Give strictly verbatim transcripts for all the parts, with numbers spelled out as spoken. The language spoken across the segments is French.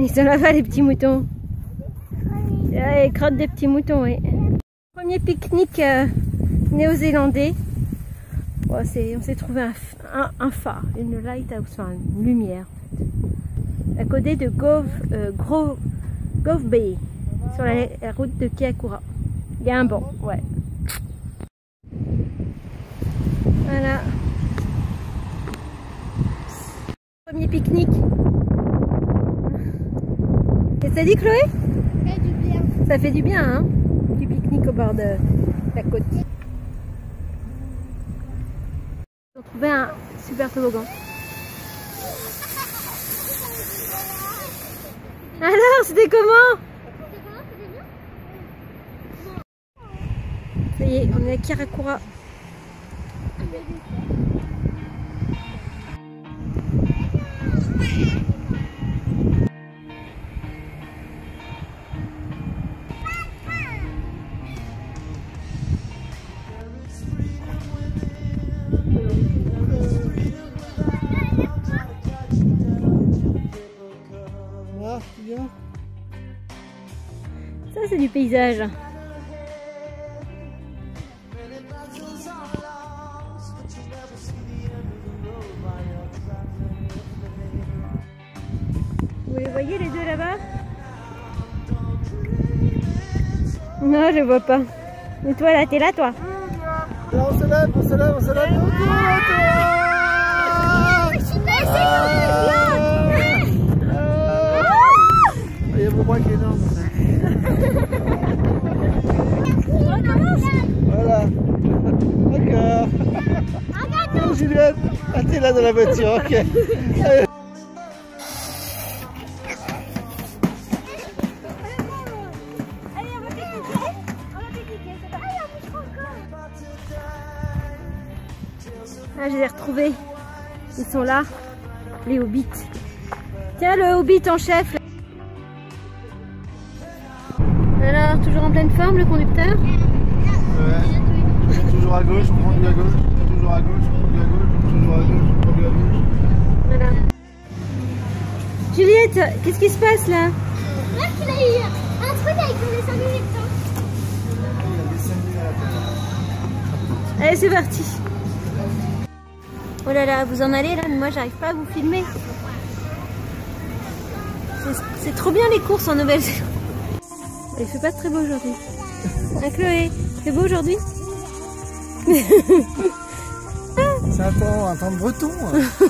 Ils sont là-bas les petits moutons. Oui. Ah, les crottes des petits moutons, oui. Premier pique-nique euh, néo-zélandais. Bon, on s'est trouvé un, un, un phare, une lighthouse, enfin, une lumière. À côté de Gove, euh, Gros, Gove Bay, sur la, la route de Kaikoura. Il y a un banc, ouais. Voilà. Premier pique-nique. Et ça dit Chloé? Ça fait du bien. Ça fait du bien, hein? Du pique-nique au bord de la côte. Ils ont trouvé un super toboggan. Alors, c'était comment? C'était comment? C'était bien? Ça y est, on est à Kaikoura. Ça c'est du paysage. Vous les voyez les deux là-bas? Non, je vois pas. Mais toi là, t'es là toi? Là, on se lève, on se lève, on se lève. Ah, je suis passée ah. Il y a mon bras qui est énorme. Voilà. D'accord. Oh, Juliette, ah, t'es là dans la voiture, ok. Allez. Ah, je les ai retrouvés. Ils sont là, les hobbits. Tiens, le hobbit en chef. Alors, toujours en pleine forme le conducteur? Ouais. Toujours à gauche, on prend du à gauche. Toujours à gauche, on prend du à gauche. Toujours à gauche, on prend du à gauche. Voilà. Juliette, qu'est-ce qui se passe là? Marc, il a eu un truc avec mon dessin du Wellington. Allez, c'est parti. Oh là là, vous en allez là, mais moi j'arrive pas à vous filmer. C'est trop bien les courses en Nouvelle-Zélande. Il fait pas très beau aujourd'hui. Hein Chloé, c'est beau aujourd'hui? C'est un temps, un temps breton.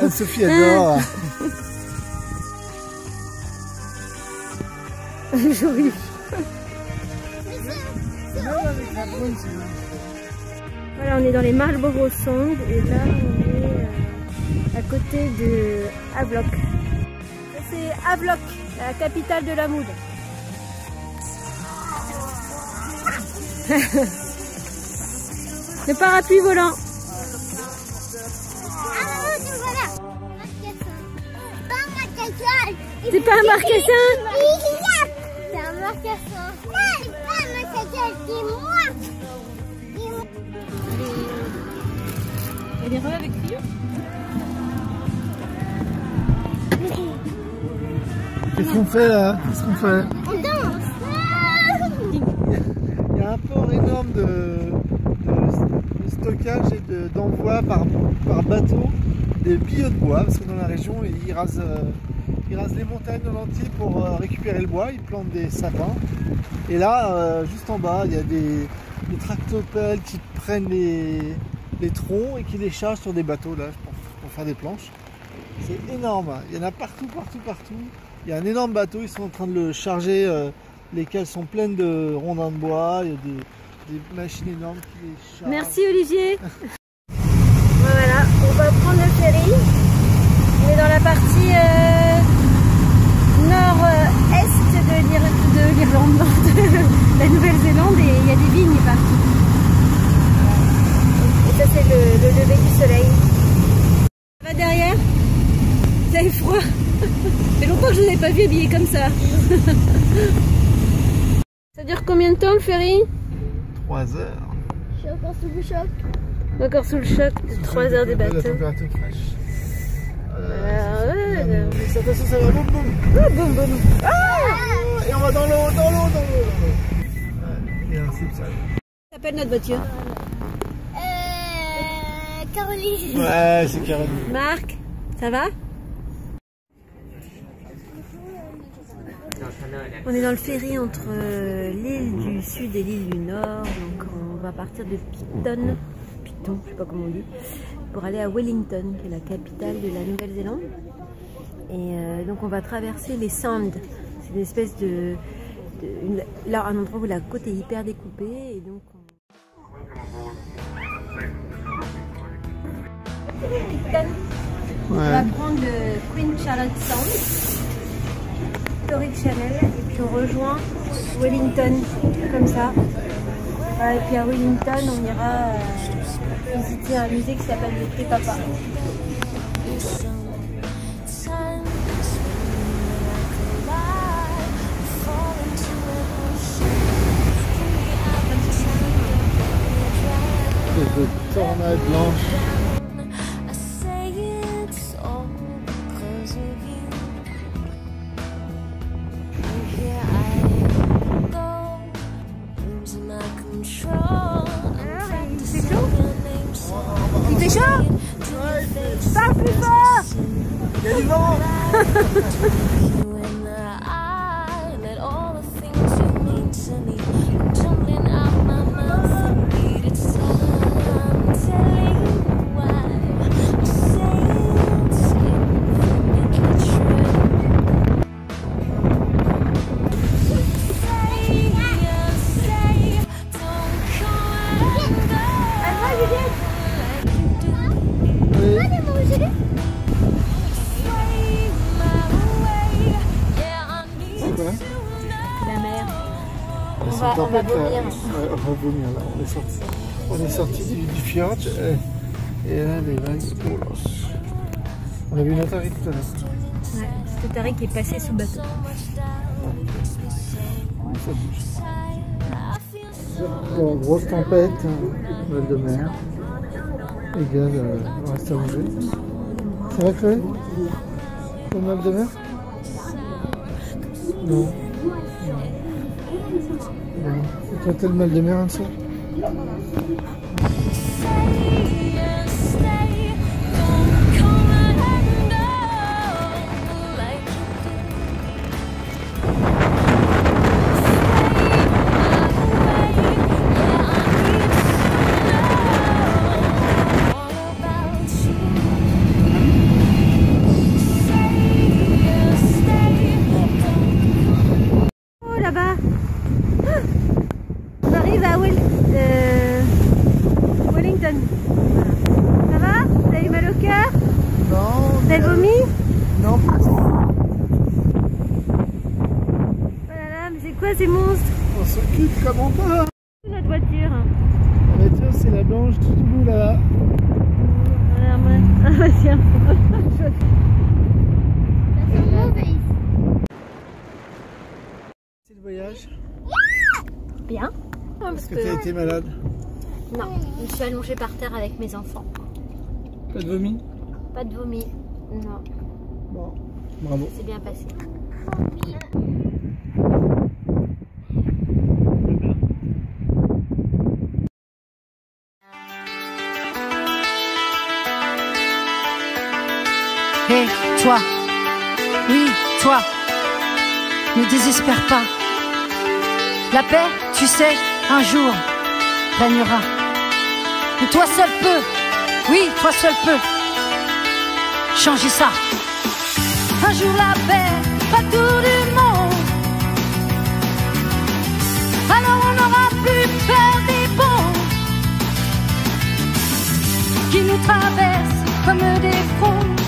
Hein. Sophie adore. Joli. Voilà, on est dans les Marlboro Sondes et là on est à côté de Havelock. C'est Havelock, la capitale de la mode. Le parapluie volant. C'est pas un marcassin. C'est un marcassin. Non, c'est pas un marcassin, c'est moi. Elle est revenue avec Fio. Qu'est-ce qu'on fait là? Qu'est-ce qu'on fait? On danse. Un port énorme de, de, de stockage et d'envoi de, par, par bateau des billots de bois, parce que dans la région ils rasent, euh, ils rasent les montagnes dans l'entier pour euh, récupérer le bois. Ils plantent des sapins et là euh, juste en bas il y a des, des tractopelles qui prennent les, les troncs et qui les chargent sur des bateaux là pour, pour faire des planches. C'est énorme, il y en a partout partout partout. Il y a un énorme bateau, ils sont en train de le charger euh, lesquelles sont pleines de rondins de bois, il y a des, des machines énormes qui les chargent. Merci Olivier. Voilà, on va prendre le ferry. On est dans la partie euh, nord-est de l'Irlande, de la Nouvelle-Zélande, et il y a des vignes partout. Et ça c'est le, le lever du soleil. Ça va derrière? Vous avez froid? C'est longtemps que je ne vous ai pas vu habillé comme ça. Ça dure combien de temps le ferry? Trois heures. Je suis encore sous le choc. Encore sous le choc, trois heures du bateau. La température fraîche. Ah ouais. Ça passe, ça va boum boum. Ah boum boum. Ah. Et on va dans l'eau, dans l'eau, dans l'eau. Ouais, ça. T'appelles notre voiture? Euh... Caroline. Ouais, c'est Caroline. Marc, ça va? On est dans le ferry entre l'île du Sud et l'île du Nord, donc on va partir de Picton, Picton, je sais pas comment on dit, pour aller à Wellington, qui est la capitale de la Nouvelle-Zélande. Et euh, donc on va traverser les Sands, c'est une espèce de, de une, là un endroit où la côte est hyper découpée, et donc on... Picton, on va prendre le Queen Charlotte Sands, Victoria Channel, et puis on rejoint Wellington comme ça. Voilà, et puis à Wellington on ira euh, visiter un musée qui s'appelle le Te Papa. Des tornades blanches. On va vomir. Euh, on va vomir là, on est sorti, on est sorti du, du fjord et, et là les vagues. Oh là. On a vu notre Tariq tout à l'heure. Ouais, c'était Tariq qui est passé sous le bateau. Ouais. Bon, grosse tempête, mal de mer. Les gars, euh, on reste à manger. Ça va Chloé? Au mal de mer? Non. Tu as tel mal de mer, hein, ça ? Des monstres. On s'occupe comme on peut. C'est notre voiture. La voiture, c'est la blanche tout bout là. Ah, bah tiens. C'est le voyage. Bien. Est-ce que, que... t'as été malade? Non, je suis allongée par terre avec mes enfants. Pas de vomi? Pas de vomi, non. Bon, bravo. C'est bien passé. Hey, toi, oui, toi, ne désespère pas. La paix, tu sais, un jour régnera. Et toi seul peux, oui, toi seul peux changer ça. Un jour la paix, pas tout du monde. nous traversent comme des fronts.